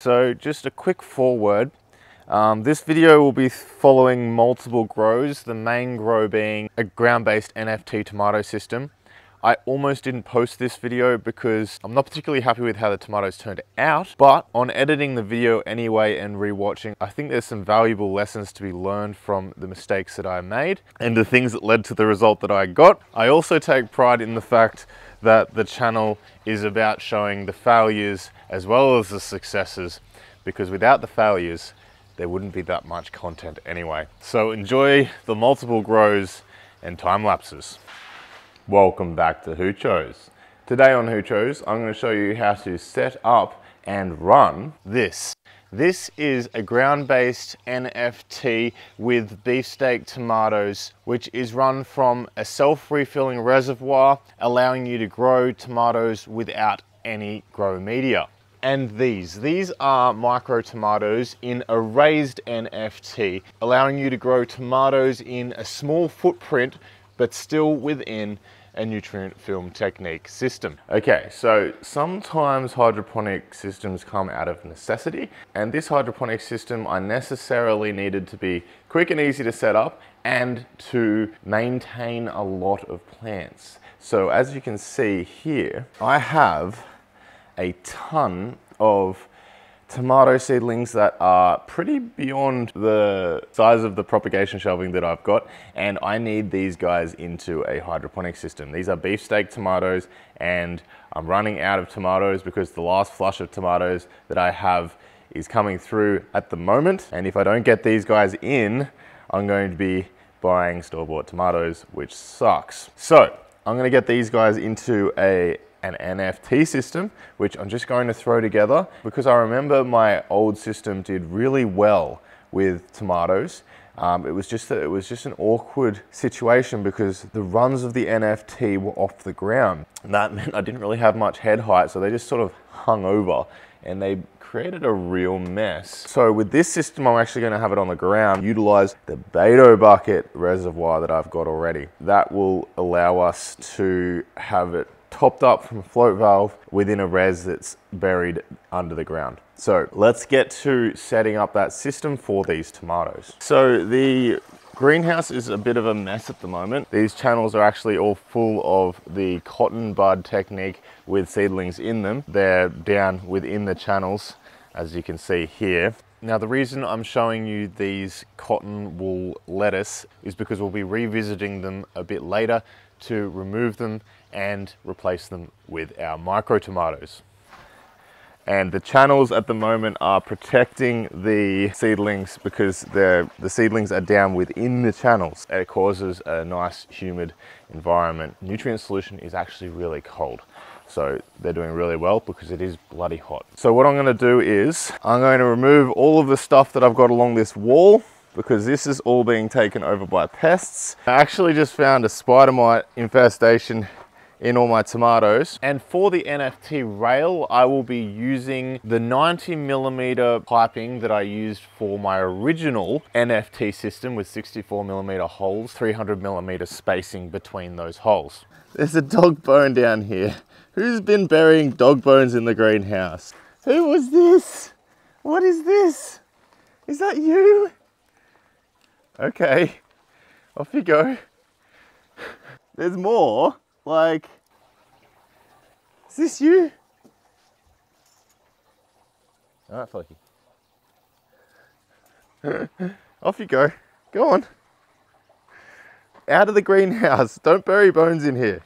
So just a quick foreword. This video will be following multiple grows, the main grow being a ground-based NFT tomato system. I almost didn't post this video because I'm not particularly happy with how the tomatoes turned out, but on editing the video anyway and rewatching, I think there's some valuable lessons to be learned from the mistakes that I made and the things that led to the result that I got. I also take pride in the fact that the channel is about showing the failures as well as the successes, because without the failures, there wouldn't be that much content anyway. So enjoy the multiple grows and time lapses. Welcome back to Hoocho's. Today on Hoocho's, I'm going to show you how to set up and run this. This is a ground-based NFT with beefsteak tomatoes, which is run from a self-refilling reservoir, allowing you to grow tomatoes without any grow media. And these are micro tomatoes in a raised NFT, allowing you to grow tomatoes in a small footprint, but still within a nutrient film technique system. Okay, so sometimes hydroponic systems come out of necessity, and this hydroponic system I necessarily needed to be quick and easy to set up and to maintain a lot of plants. So as you can see here, I have a ton of tomato seedlings that are pretty beyond the size of the propagation shelving that I've got, and I need these guys into a hydroponic system. These are beefsteak tomatoes, and I'm running out of tomatoes because the last flush of tomatoes that I have is coming through at the moment, and if I don't get these guys in, I'm going to be buying store-bought tomatoes, which sucks. So I'm going to get these guys into an NFT system, which I'm just going to throw together because I remember my old system did really well with tomatoes. It was just an awkward situation because the runs of the NFT were off the ground. And that meant I didn't really have much head height, so they just sort of hung over and they created a real mess. So with this system, I'm actually going to have it on the ground, utilize the Bato bucket reservoir that I've got already. That will allow us to have it topped up from a float valve within a res that's buried under the ground. So let's get to setting up that system for these tomatoes. So the greenhouse is a bit of a mess at the moment. These channels are actually all full of the cotton bud technique with seedlings in them. They're down within the channels, as you can see here. Now, the reason I'm showing you these cotton wool lettuce is because we'll be revisiting them a bit later to remove them and replace them with our micro tomatoes. And the channels at the moment are protecting the seedlings because the seedlings are down within the channels. It causes a nice humid environment. Nutrient solution is actually really cold. So they're doing really well because it is bloody hot. So what I'm going to do is I'm going to remove all of the stuff that I've got along this wall, because this is all being taken over by pests. I actually just found a spider mite infestation in all my tomatoes. And for the NFT rail, I will be using the 90mm piping that I used for my original NFT system with 64mm holes, 300mm spacing between those holes. There's a dog bone down here. Who's been burying dog bones in the greenhouse? Who was this? What is this? Is that you? Okay, off you go. There's more. Like, is this you? All right, Floki. Off you go. Go on. Out of the greenhouse. Don't bury bones in here.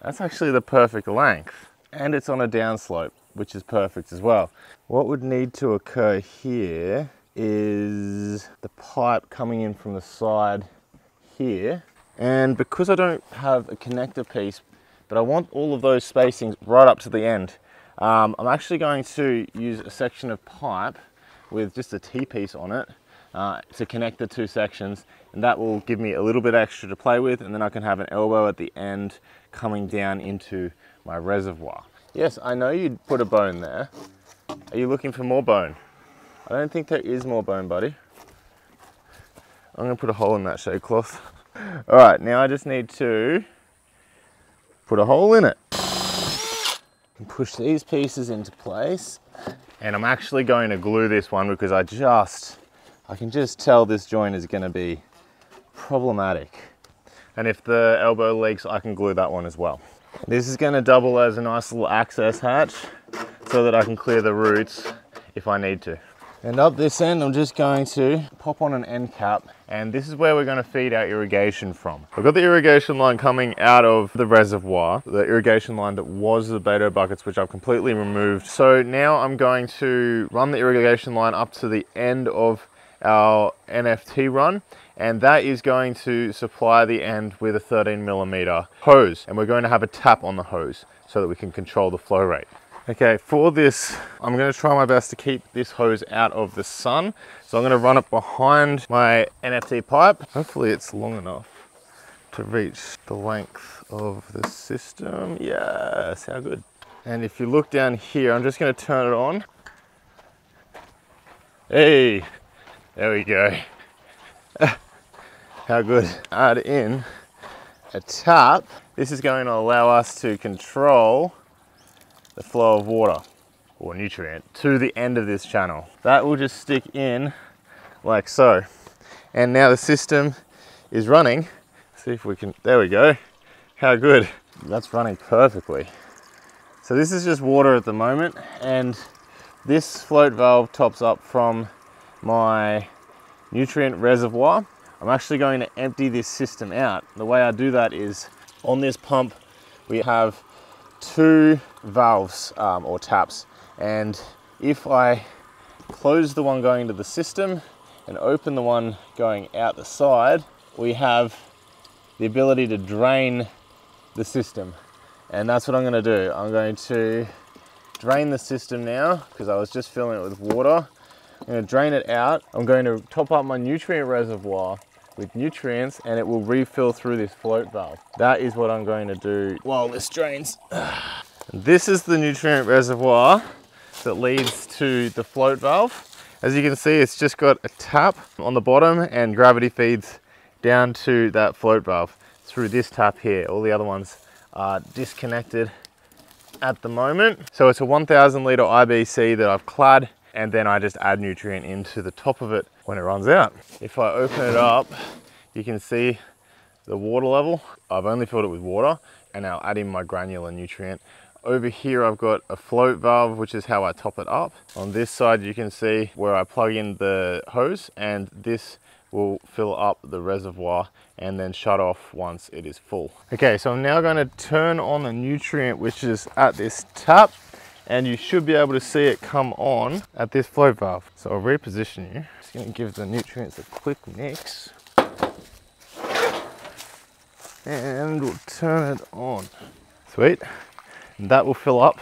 That's actually the perfect length. And it's on a downslope, which is perfect as well. What would need to occur here is the pipe coming in from the side here. And because I don't have a connector piece, but I want all of those spacings right up to the end, I'm actually going to use a section of pipe with just a T-piece on it to connect the two sections, and that will give me a little bit extra to play with, and then I can have an elbow at the end coming down into my reservoir. Yes, I know you put a bone there. Are you looking for more bone? I don't think there is more bone, buddy. I'm gonna put a hole in that shade cloth. All right, now I just need to put a hole in it. And push these pieces into place. And I'm actually going to glue this one because I can just tell this joint is going to be problematic. And if the elbow leaks, I can glue that one as well. This is going to double as a nice little access hatch so that I can clear the roots if I need to. And up this end, I'm just going to pop on an end cap, and this is where we're going to feed our irrigation from. I've got the irrigation line coming out of the reservoir, the irrigation line that was the Bato buckets, which I've completely removed. So now I'm going to run the irrigation line up to the end of our NFT run, and that is going to supply the end with a 13mm hose, and we're going to have a tap on the hose so that we can control the flow rate. Okay, for this, I'm going to try my best to keep this hose out of the sun. So I'm going to run it behind my NFT pipe. Hopefully it's long enough to reach the length of the system. Yes, how good. And if you look down here, I'm just going to turn it on. Hey, there we go. How good. Add in a tap. This is going to allow us to control the flow of water or nutrient to the end of this channel. That will just stick in like so. And now the system is running. Let's see if we can, there we go. How good. That's running perfectly. So this is just water at the moment, and this float valve tops up from my nutrient reservoir. I'm actually going to empty this system out. The way I do that is on this pump, we have two valves or taps, and if I close the one going to the system and open the one going out the side, we have the ability to drain the system, and that's what I'm going to do. I'm going to drain the system now because I was just filling it with water. I'm going to drain it out. I'm going to top up my nutrient reservoir with nutrients, and it will refill through this float valve. That is what I'm going to do while this drains. This is the nutrient reservoir that leads to the float valve. As you can see, it's just got a tap on the bottom, and gravity feeds down to that float valve through this tap here. All the other ones are disconnected at the moment. So it's a 1,000 litre IBC that I've clad, and then I just add nutrient into the top of it when it runs out. If I open it up, you can see the water level. I've only filled it with water, and I'll add in my granular nutrient. Over here, I've got a float valve, which is how I top it up. On this side, you can see where I plug in the hose, and this will fill up the reservoir and then shut off once it is full. Okay, so I'm now gonna turn on the nutrient, which is at this tap, and you should be able to see it come on at this float valve. So I'll reposition you. Just gonna give the nutrients a quick mix. And we'll turn it on. Sweet. And that will fill up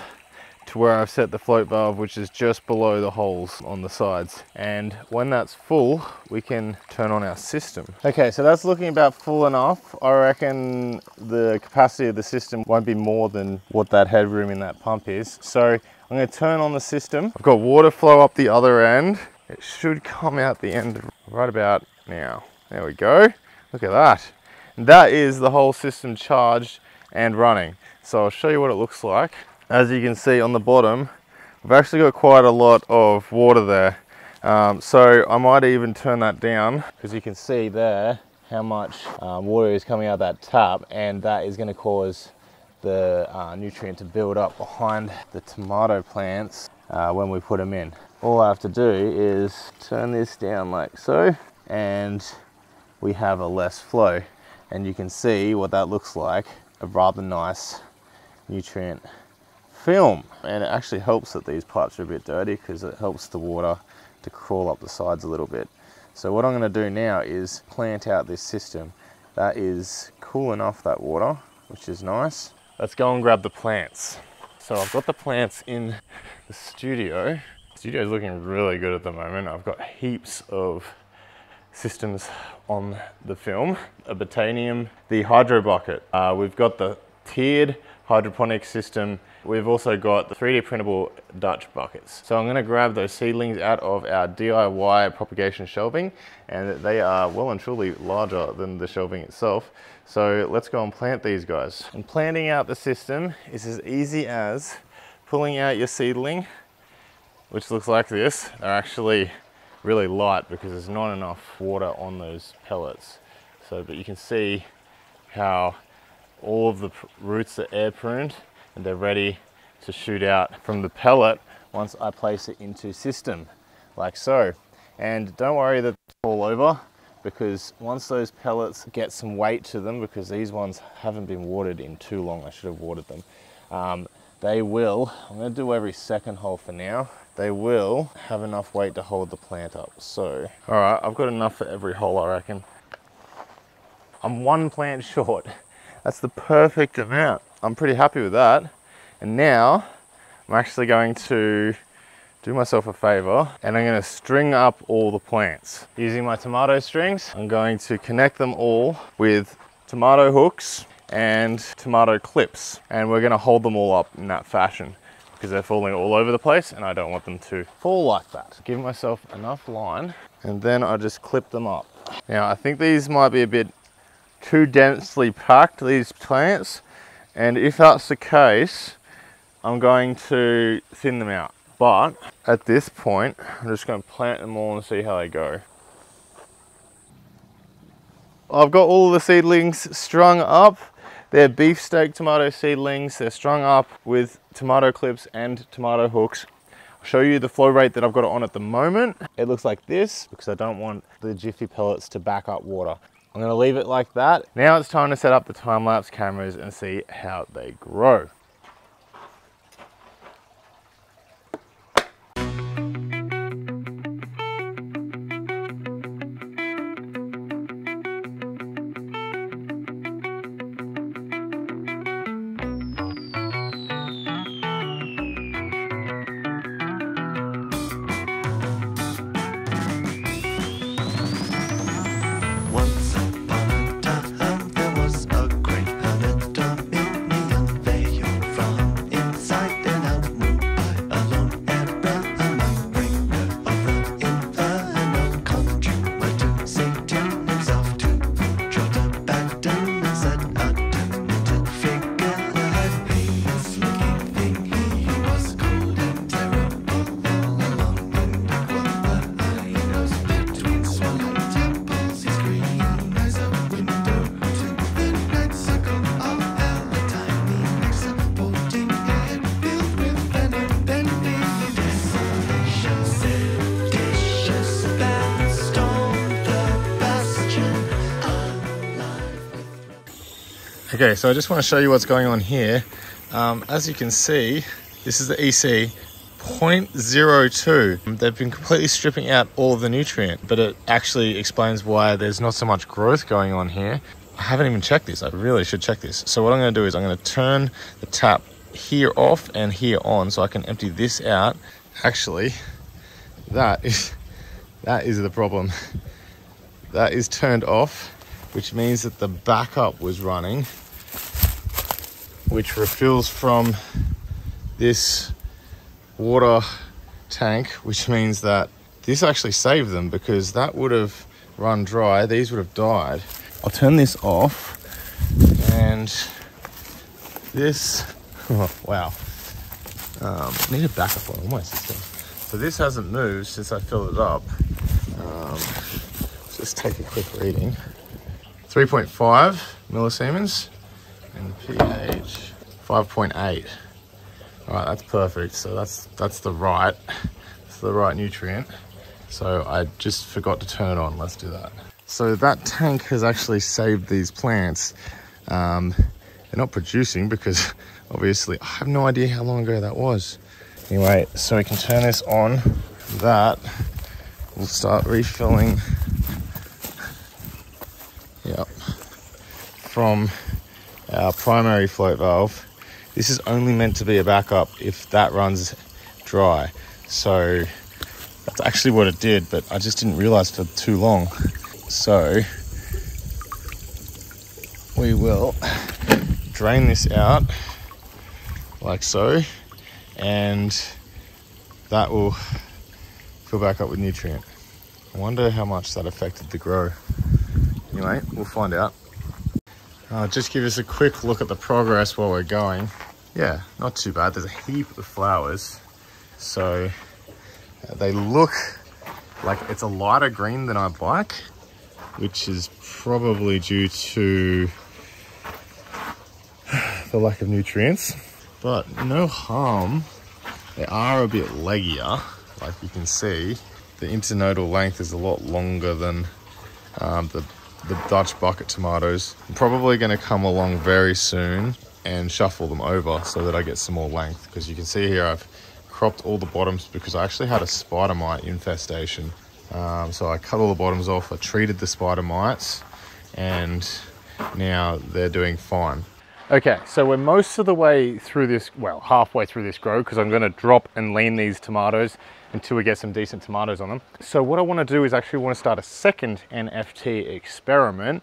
to where I've set the float valve, which is just below the holes on the sides. And when that's full, we can turn on our system. Okay, so that's looking about full enough. I reckon the capacity of the system won't be more than what that headroom in that pump is. So I'm gonna turn on the system. I've got water flow up the other end. It should come out the end right about now. There we go, look at that. And that is the whole system charged and running. So I'll show you what it looks like. As you can see on the bottom, we've actually got quite a lot of water there. So I might even turn that down because you can see there how much water is coming out of that tap, and that is going to cause the nutrient to build up behind the tomato plants when we put them in. All I have to do is turn this down like so, and we have a less flow. And you can see what that looks like, a rather nice nutrient film. And it actually helps that these pipes are a bit dirty because it helps the water to crawl up the sides a little bit. So what I'm going to do now is plant out this system. That is cooling off that water, which is nice. Let's go and grab the plants. So I've got the plants in the studio. The studio's looking really good at the moment. I've got heaps of systems on the film. A botanium, the hydro bucket. We've got the tiered hydroponic system. We've also got the 3D printable Dutch buckets. So I'm going to grab those seedlings out of our DIY propagation shelving, and they are well and truly larger than the shelving itself. So let's go and plant these guys. And planting out the system is as easy as pulling out your seedling which looks like this, are actually really light because there's not enough water on those pellets. So, but you can see how all of the roots are air pruned and they're ready to shoot out from the pellet once I place it into system, like so. And don't worry that they fall over, because once those pellets get some weight to them, because these ones haven't been watered in too long, I should have watered them, they will, I'm gonna do every second hole for now, they will have enough weight to hold the plant up. So, all right, I've got enough for every hole, I reckon. I'm one plant short. That's the perfect amount. I'm pretty happy with that. And now I'm actually going to do myself a favor, and I'm gonna string up all the plants. Using my tomato strings, I'm going to connect them all with tomato hooks and tomato clips. And we're gonna hold them all up in that fashion because they're falling all over the place and I don't want them to fall like that. Give myself enough line and then I just clip them up. Now, I think these might be a bit too densely packed, these plants. And if that's the case, I'm going to thin them out. But at this point, I'm just going to plant them all and see how they go. I've got all the seedlings strung up. They're beefsteak tomato seedlings. They're strung up with tomato clips and tomato hooks. I'll show you the flow rate that I've got it on at the moment. It looks like this because I don't want the jiffy pellets to back up water. I'm going to leave it like that. Now it's time to set up the time-lapse cameras and see how they grow. Okay, so I just want to show you what's going on here. As you can see, this is the EC, 0.02. They've been completely stripping out all of the nutrient, but it actually explains why there's not so much growth going on here. I haven't even checked this. I really should check this. So what I'm going to do is I'm going to turn the tap here off and here on so I can empty this out. Actually, that is the problem. That is turned off, which means that the backup was running, which refills from this water tank, which means that this actually saved them because that would have run dry. These would have died. I'll turn this off and this, oh, wow. I need a backup on all my system. So this hasn't moved since I filled it up. Just take a quick reading. 3.5 millisiemens and pH 5.8. All right, that's perfect. So that's the right nutrient. So I just forgot to turn it on. Let's do that. So that tank has actually saved these plants. They're not producing because obviously I have no idea how long ago that was. Anyway, so we can turn this on. That will start refilling. Yep, from our primary float valve. This is only meant to be a backup if that runs dry. So that's actually what it did, but I just didn't realize for too long. So we will drain this out like so, and that will fill back up with nutrient. I wonder how much that affected the grow. Anyway, we'll find out. Just give us a quick look at the progress while we're going. Yeah, not too bad. There's a heap of flowers. So They look like it's a lighter green than I'd like, which is probably due to the lack of nutrients, but no harm. They are a bit leggier, like you can see. The internodal length is a lot longer than the Dutch bucket tomatoes. I'm probably going to come along very soon and shuffle them over so that I get some more length, because you can see here I've cropped all the bottoms because I actually had a spider mite infestation. So I cut all the bottoms off, I treated the spider mites, and now they're doing fine. Okay, so we're most of the way through this, well, halfway through this grow, because I'm going to drop and lean these tomatoes until we get some decent tomatoes on them. So what I want to do is actually want to start a second NFT experiment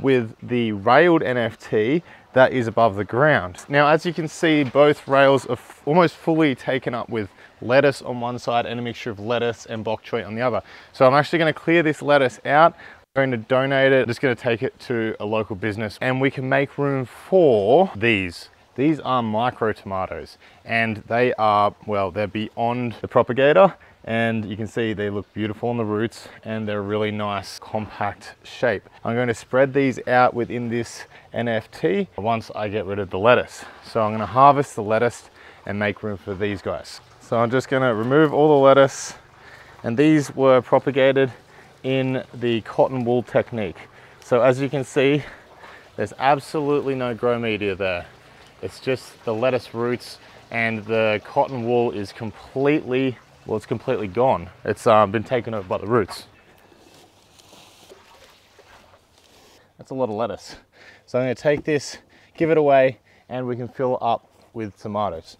with the railed NFT that is above the ground. Now, as you can see, both rails are almost fully taken up with lettuce on one side and a mixture of lettuce and bok choy on the other. So I'm actually going to clear this lettuce out. Going to donate it. I'm just going to take it to a local business, and we can make room for these. These are micro tomatoes, and they are, well, they're beyond the propagator, and you can see they look beautiful on the roots, and they're a really nice compact shape. I'm going to spread these out within this NFT once I get rid of the lettuce. So I'm going to harvest the lettuce and make room for these guys. So I'm just going to remove all the lettuce, and these were propagated in the cotton wool technique. So as you can see, there's absolutely no grow media there. It's just the lettuce roots, and the cotton wool is completely, well, it's completely gone. It's been taken over by the roots. That's a lot of lettuce. So I'm gonna take this, give it away, and we can fill up with tomatoes.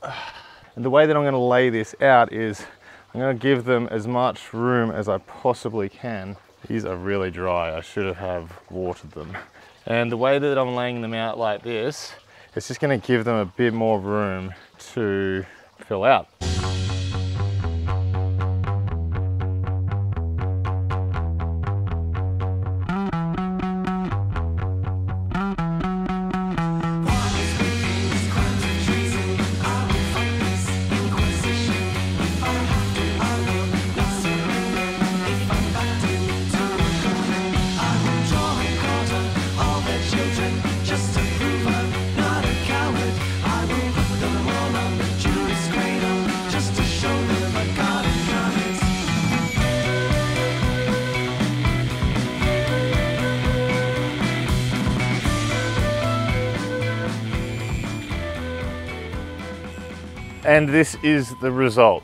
And the way that I'm gonna lay this out is I'm gonna give them as much room as I possibly can. These are really dry, I should have watered them. And the way that I'm laying them out like this, it's just gonna give them a bit more room to fill out. And this is the result.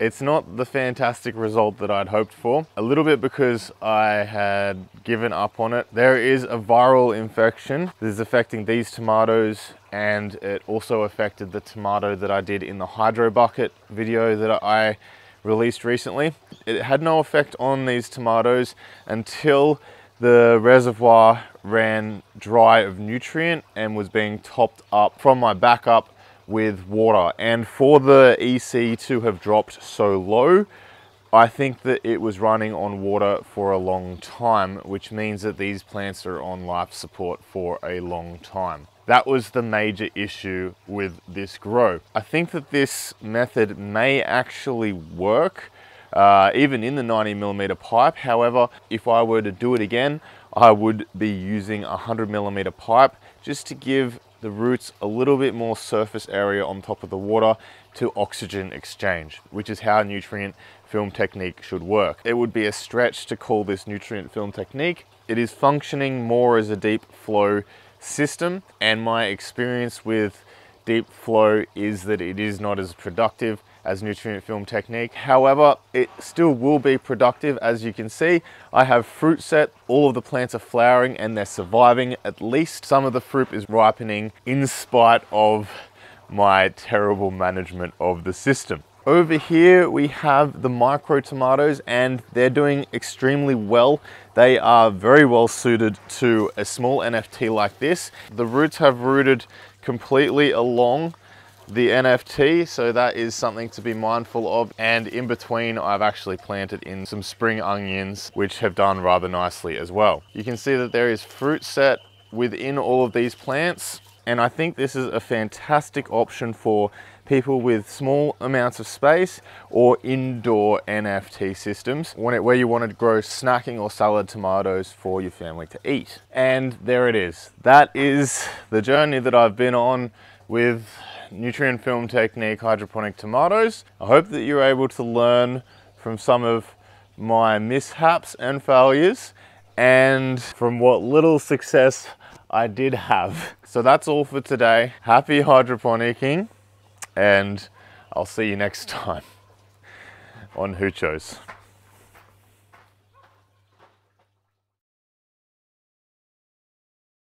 It's not the fantastic result that I'd hoped for, a little bit because I had given up on it. There is a viral infection that is affecting these tomatoes, and it also affected the tomato that I did in the hydro bucket video that I released recently. It had no effect on these tomatoes until the reservoir ran dry of nutrient and was being topped up from my backup with water, and for the EC to have dropped so low, I think that it was running on water for a long time, which means that these plants are on life support for a long time. That was the major issue with this grow. I think that this method may actually work even in the 90mm pipe. However, if I were to do it again, I would be using a 100mm pipe just to give the roots a little bit more surface area on top of the water to oxygen exchange, which is how nutrient film technique should work. It would be a stretch to call this nutrient film technique. It is functioning more as a deep flow system, and my experience with deep flow is that it is not as productive as nutrient film technique. However, it still will be productive. As you can see, I have fruit set, all of the plants are flowering and they're surviving. At least some of the fruit is ripening in spite of my terrible management of the system. Over here, we have the micro tomatoes, and they're doing extremely well. They are very well suited to a small NFT like this. The roots have rooted completely along the NFT, so that is something to be mindful of. And in between, I've actually planted in some spring onions, which have done rather nicely as well. You can see that there is fruit set within all of these plants. and I think this is a fantastic option for people with small amounts of space or indoor NFT systems where you want to grow snacking or salad tomatoes for your family to eat. And there it is. That is the journey that I've been on with Nutrient Film Technique hydroponic tomatoes. I hope that you're able to learn from some of my mishaps and failures and from what little success I did have. So that's all for today. Happy hydroponicking, and I'll see you next time on Hoochos.